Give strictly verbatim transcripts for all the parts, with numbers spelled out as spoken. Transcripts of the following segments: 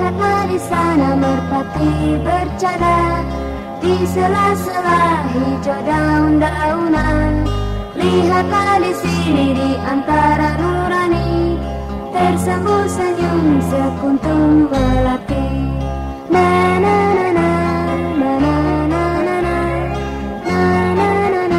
lihatlah di sana merpati bercanda, di sela-sela hijau daun-daunan. Lihatlah di sini di antara nurani, tersembul senyum sekuntum melati. Na na na na na na na na na na na na na na.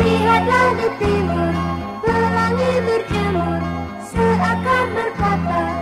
Lihatlah di timur, pelangi berjemur, seakan berkata.